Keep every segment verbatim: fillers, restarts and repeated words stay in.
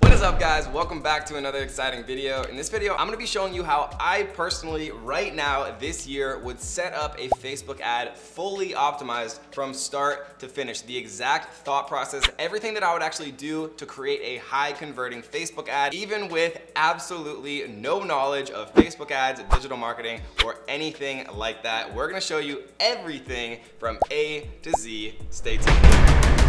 What's up, guys? Welcome back to another exciting video. In this video, I'm gonna be showing you how I personally, right now, this year, would set up a Facebook ad fully optimized from start to finish. The exact thought process, everything that I would actually do to create a high converting Facebook ad, even with absolutely no knowledge of Facebook ads, digital marketing, or anything like that. We're gonna show you everything from A to Z. Stay tuned.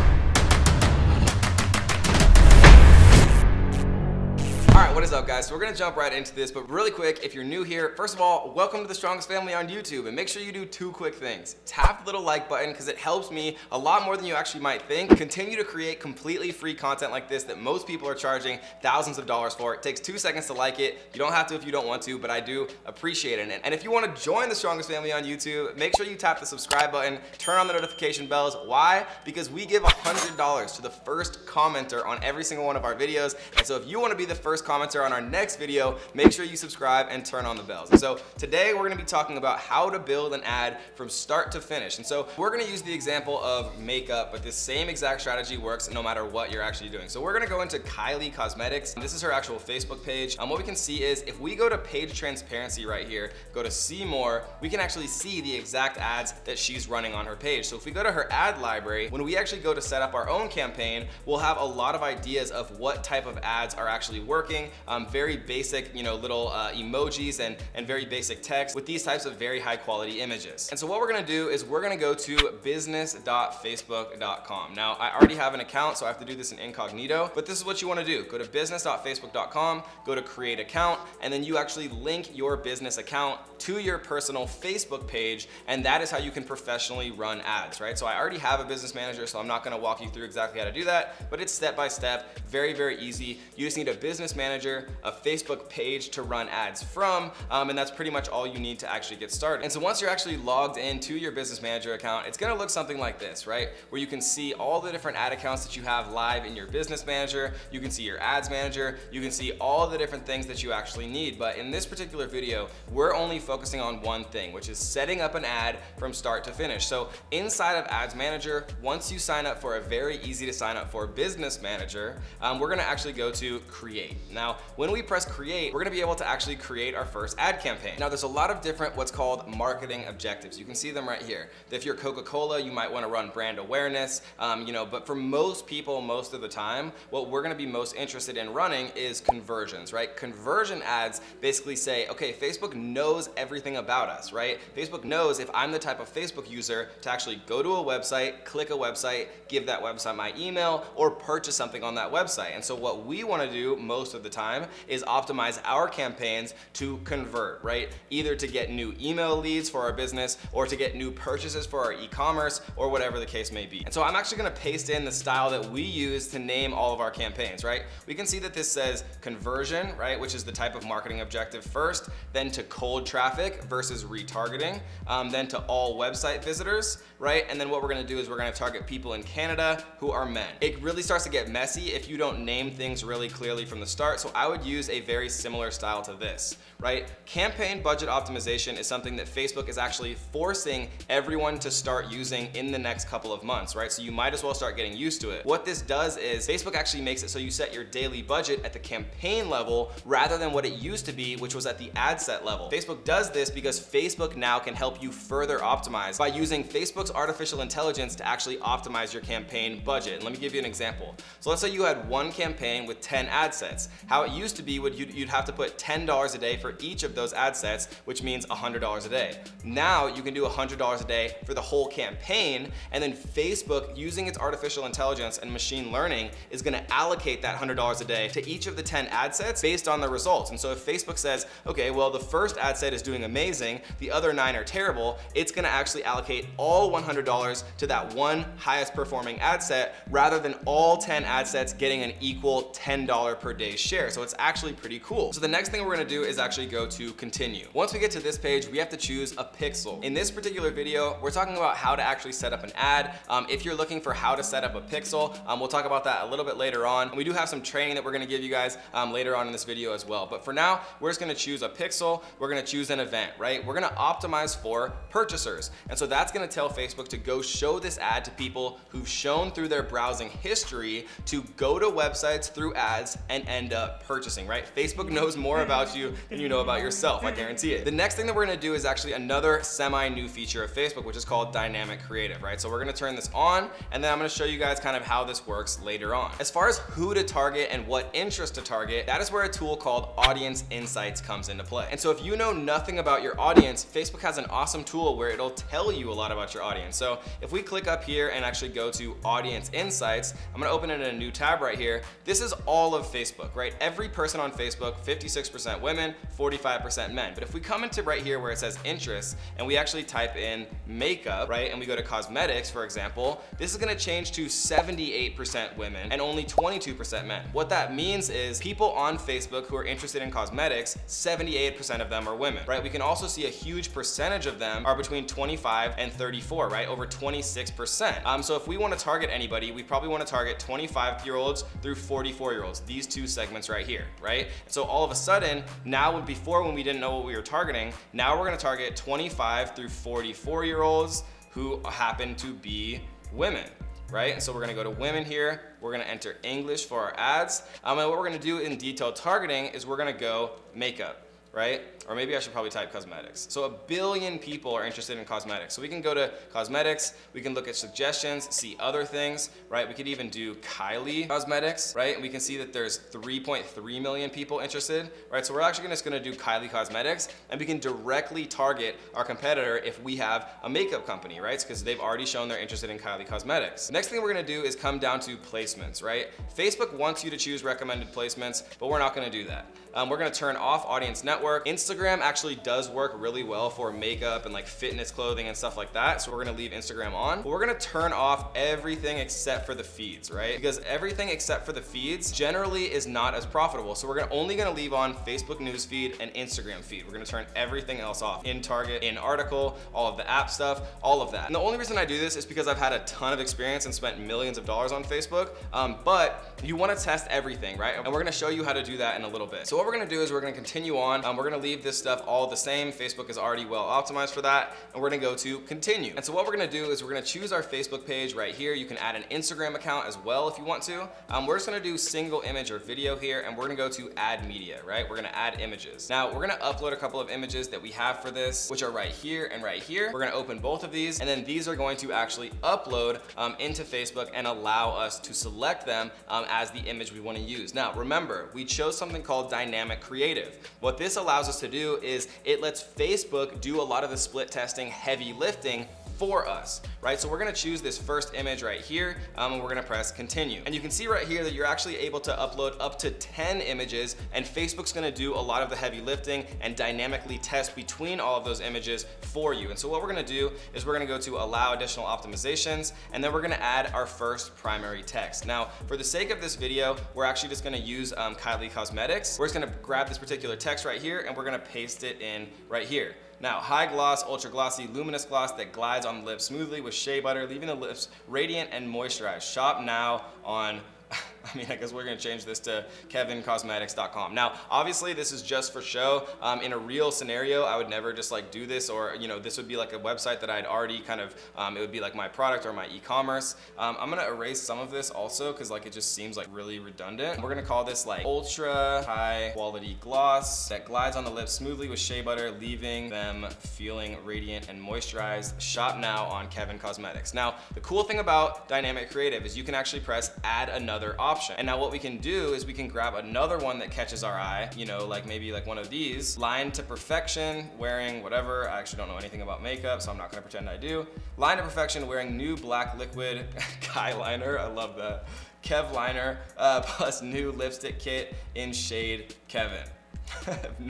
What is up, guys? So we're gonna jump right into this, but really quick, if you're new here, first of all, welcome to the Strongest Family on YouTube, and make sure you do two quick things. Tap the little like button, because it helps me a lot more than you actually might think. Continue to create completely free content like this that most people are charging thousands of dollars for. It takes two seconds to like it. You don't have to if you don't want to, but I do appreciate it. And if you wanna join the Strongest Family on YouTube, make sure you tap the subscribe button, turn on the notification bells. Why? Because we give one hundred dollars to the first commenter on every single one of our videos. And so if you wanna be the first commenter on our next video, make sure you subscribe and turn on the bells. And so today we're gonna be talking about how to build an ad from start to finish. And so we're gonna use the example of makeup, but this same exact strategy works no matter what you're actually doing. So we're gonna go into Kylie Cosmetics. This is her actual Facebook page. Um, what we can see is if we go to page transparency right here, go to see more, we can actually see the exact ads that she's running on her page. So if we go to her ad library, when we actually go to set up our own campaign, we'll have a lot of ideas of what type of ads are actually working. Um, very basic, you know, little uh, emojis and, and very basic text with these types of very high quality images. And so what we're gonna do is we're gonna go to business dot facebook dot com. Now, I already have an account, so I have to do this in incognito, but this is what you wanna do. Go to business dot facebook dot com, go to create account, and then you actually link your business account to your personal Facebook page, and that is how you can professionally run ads, right? So I already have a business manager, so I'm not gonna walk you through exactly how to do that, but it's step by step, very, very easy. You just need a business manager, a Facebook page to run ads from, um, and that's pretty much all you need to actually get started. And so once you're actually logged into your business manager account, it's gonna look something like this, right? Where you can see all the different ad accounts that you have live in your business manager, you can see your ads manager, you can see all the different things that you actually need. But in this particular video, we're only focusing on one thing, which is setting up an ad from start to finish. So inside of ads manager, once you sign up for a very easy to sign up for business manager, um, we're gonna actually go to create. Now, when we press create, we're gonna be able to actually create our first ad campaign. Now, there's a lot of different what's called marketing objectives. You can see them right here. If you're Coca-Cola, you might wanna run brand awareness, um, you know, but for most people, most of the time, what we're gonna be most interested in running is conversions, right? Conversion ads basically say, okay, Facebook knows everything about us, right? Facebook knows if I'm the type of Facebook user to actually go to a website, click a website, give that website my email, or purchase something on that website. And so what we wanna do most of the time is optimize our campaigns to convert, right? Either to get new email leads for our business or to get new purchases for our e-commerce or whatever the case may be. And so I'm actually gonna paste in the style that we use to name all of our campaigns, right? We can see that this says conversion, right? Which is the type of marketing objective first, then to cold traffic versus retargeting, um, then to all website visitors, right? And then what we're gonna do is we're gonna target people in Canada who are men. It really starts to get messy if you don't name things really clearly from the start. So I would use a very similar style to this, right? Campaign budget optimization is something that Facebook is actually forcing everyone to start using in the next couple of months, right? So you might as well start getting used to it. What this does is Facebook actually makes it so you set your daily budget at the campaign level rather than what it used to be, which was at the ad set level. Facebook does this because Facebook now can help you further optimize by using Facebook's artificial intelligence to actually optimize your campaign budget. And let me give you an example. So let's say you had one campaign with ten ad sets. How it used to be would you'd have to put ten dollars a day for each of those ad sets, which means one hundred dollars a day. Now you can do one hundred dollars a day for the whole campaign, and then Facebook, using its artificial intelligence and machine learning, is gonna allocate that one hundred dollars a day to each of the ten ad sets based on the results. And so if Facebook says, okay, well, the first ad set is doing amazing, the other nine are terrible, it's gonna actually allocate all one hundred dollars to that one highest performing ad set rather than all ten ad sets getting an equal ten dollars per day share. So it's actually pretty cool. So the next thing we're gonna do is actually go to continue. Once we get to this page, we have to choose a pixel. In this particular video, we're talking about how to actually set up an ad. Um, if you're looking for how to set up a pixel, um, we'll talk about that a little bit later on. And we do have some training that we're gonna give you guys um, later on in this video as well. But for now, we're just gonna choose a pixel. We're gonna choose an event, right? We're gonna optimize for purchasers. And so that's gonna tell Facebook to go show this ad to people who've shown through their browsing history to go to websites through ads and end up purchasing, right? Facebook knows more about you than you know about yourself, I guarantee it. The next thing that we're gonna do is actually another semi-new feature of Facebook, which is called dynamic creative, right? So we're gonna turn this on, and then I'm gonna show you guys kind of how this works later on. As far as who to target and what interest to target, that is where a tool called Audience Insights comes into play. And so if you know nothing about your audience, Facebook has an awesome tool where it'll tell you a lot about your audience. So if we click up here and actually go to Audience Insights, I'm gonna open it in a new tab right here. This is all of Facebook, right? Every person on Facebook, fifty-six percent women, forty-five percent men. But if we come into right here where it says interests and we actually type in makeup, right? And we go to cosmetics, for example, this is gonna change to seventy-eight percent women and only twenty-two percent men. What that means is people on Facebook who are interested in cosmetics, seventy-eight percent of them are women, right? We can also see a huge percentage of them are between twenty-five and thirty-four, right? Over twenty-six percent. Um, so if we wanna target anybody, we probably wanna target twenty-five year olds through forty-four year olds, these two segments right here, right? So all of a sudden, now before when we didn't know what we were targeting, now we're gonna target twenty-five through forty-four year olds who happen to be women, right? And so we're gonna go to women here, we're gonna enter English for our ads, um, and what we're gonna do in detailed targeting is we're gonna go makeup, right? Or maybe I should probably type cosmetics. So a billion people are interested in cosmetics. So we can go to cosmetics, we can look at suggestions, see other things, right? We could even do Kylie Cosmetics, right? And we can see that there's three point three million people interested, right? So we're actually just gonna do Kylie Cosmetics, and we can directly target our competitor if we have a makeup company, right? Because they've already shown they're interested in Kylie Cosmetics. Next thing we're gonna do is come down to placements, right? Facebook wants you to choose recommended placements, but we're not gonna do that. Um, we're gonna turn off audience network. Instagram actually does work really well for makeup and like fitness clothing and stuff like that. So we're gonna leave Instagram on, but we're gonna turn off everything except for the feeds, right? Because everything except for the feeds generally is not as profitable. So we're gonna, only gonna leave on Facebook newsfeed and Instagram feed. We're gonna turn everything else off. In Target, in Article, all of the app stuff, all of that. And the only reason I do this is because I've had a ton of experience and spent millions of dollars on Facebook, um, but you wanna test everything, right? And we're gonna show you how to do that in a little bit. So what we're gonna do is we're gonna continue on. Um, we're gonna leave this stuff all the same. Facebook is already well optimized for that. And we're gonna go to continue. And so what we're gonna do is we're gonna choose our Facebook page right here. You can add an Instagram account as well if you want to. Um, we're just gonna do single image or video here, and we're gonna go to add media, right? We're gonna add images. Now we're gonna upload a couple of images that we have for this, which are right here and right here. We're gonna open both of these, and then these are going to actually upload um, into Facebook and allow us to select them um, as the image we wanna use. Now remember, we chose something called dynamic creative. What this allows us to do is it lets Facebook do a lot of the split testing, heavy lifting for us, right? So we're gonna choose this first image right here, um, and we're gonna press continue. And you can see right here that you're actually able to upload up to ten images, and Facebook's gonna do a lot of the heavy lifting and dynamically test between all of those images for you. And so what we're gonna do is we're gonna go to allow additional optimizations, and then we're gonna add our first primary text. Now, for the sake of this video, we're actually just gonna use um, Kylie Cosmetics. We're just gonna grab this particular text right here, and we're gonna paste it in right here. Now, high gloss, ultra glossy, luminous gloss that glides on the lips smoothly with shea butter, leaving the lips radiant and moisturized. Shop now on, I mean, I guess we're gonna change this to kevin cosmetics dot com. Now, obviously this is just for show. Um, in a real scenario, I would never just like do this, or, you know, this would be like a website that I'd already kind of, um, it would be like my product or my e-commerce. Um, I'm gonna erase some of this also, cause like it just seems like really redundant. We're gonna call this like ultra high quality gloss that glides on the lips smoothly with shea butter, leaving them feeling radiant and moisturized. Shop now on Kevin Cosmetics. Now, the cool thing about dynamic creative is you can actually press add another option. And now what we can do is we can grab another one that catches our eye, you know, like maybe like one of these, line to perfection, wearing whatever. I actually don't know anything about makeup, so I'm not gonna pretend I do. Line to perfection, wearing new black liquid eyeliner, I love that. Kev liner, uh, plus new lipstick kit in shade Kevin.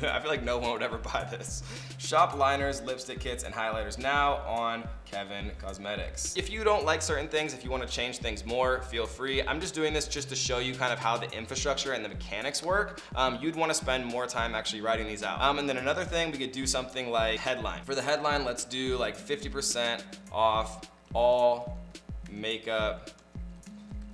I feel like no one would ever buy this. Shop liners, lipstick kits, and highlighters now on Kevin Cosmetics. If you don't like certain things, if you want to change things more, feel free. I'm just doing this just to show you kind of how the infrastructure and the mechanics work. Um, you'd want to spend more time actually writing these out. Um, and then another thing, we could do something like headline. For the headline, let's do like fifty percent off all makeup,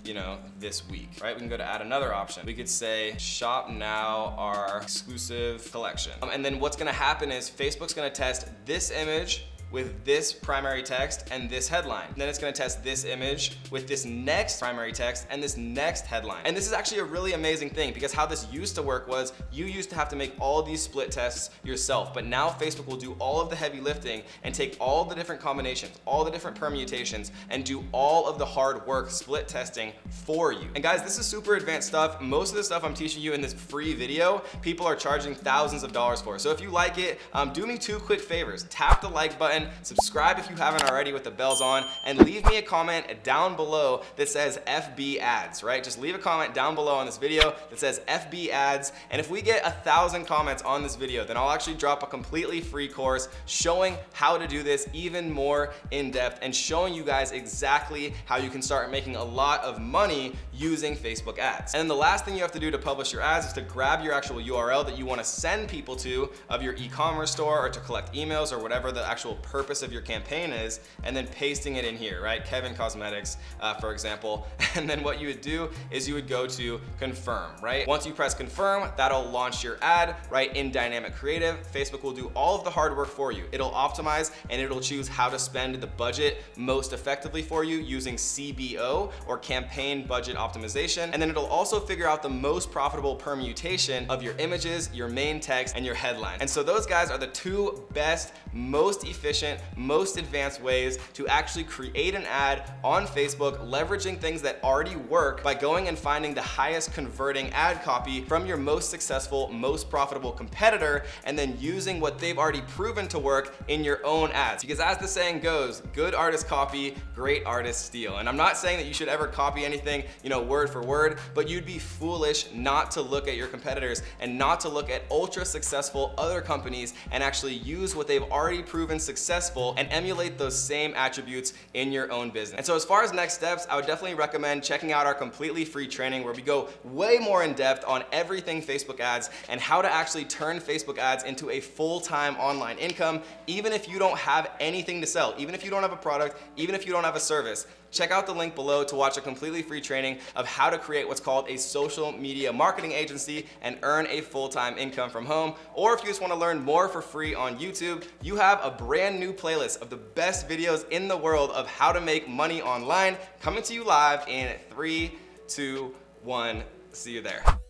you know, this week, right? We can go to add another option. We could say shop now our exclusive collection. Um, and then what's gonna happen is Facebook's gonna test this image with this primary text and this headline. And then it's gonna test this image with this next primary text and this next headline. And this is actually a really amazing thing, because how this used to work was you used to have to make all these split tests yourself, but now Facebook will do all of the heavy lifting and take all the different combinations, all the different permutations, and do all of the hard work split testing for you. And guys, this is super advanced stuff. Most of the stuff I'm teaching you in this free video, people are charging thousands of dollars for. So if you like it, um, do me two quick favors. Tap the like button, subscribe if you haven't already with the bells on, and leave me a comment down below that says F B ads, right? Just leave a comment down below on this video that says F B ads, and if we get a thousand comments on this video, then I'll actually drop a completely free course showing how to do this even more in depth and showing you guys exactly how you can start making a lot of money using Facebook ads. And then the last thing you have to do to publish your ads is to grab your actual U R L that you want to send people to of your e-commerce store, or to collect emails, or whatever the actual purpose of your campaign is, and then pasting it in here, right? Kevin Cosmetics, uh, for example. And then what you would do is you would go to confirm, right? Once you press confirm, that'll launch your ad, right? In Dynamic Creative, Facebook will do all of the hard work for you. It'll optimize and it'll choose how to spend the budget most effectively for you using C B O, or campaign budget optimization. And then it'll also figure out the most profitable permutation of your images, your main text, and your headline. And so those guys are the two best, most efficient, most advanced ways to actually create an ad on Facebook, leveraging things that already work by going and finding the highest converting ad copy from your most successful, most profitable competitor, and then using what they've already proven to work in your own ads. Because as the saying goes, good artists copy, great artists steal. And I'm not saying that you should ever copy anything, you know, word for word, but you'd be foolish not to look at your competitors and not to look at ultra successful other companies and actually use what they've already proven successful Successful and emulate those same attributes in your own business. And so as far as next steps, I would definitely recommend checking out our completely free training, where we go way more in depth on everything Facebook ads and how to actually turn Facebook ads into a full-time online income, even if you don't have anything to sell, even if you don't have a product, even if you don't have a service. Check out the link below to watch a completely free training of how to create what's called a social media marketing agency and earn a full-time income from home. Or if you just want to learn more for free on YouTube, you have a brand new playlist of the best videos in the world of how to make money online, coming to you live in three, two, one. See you there.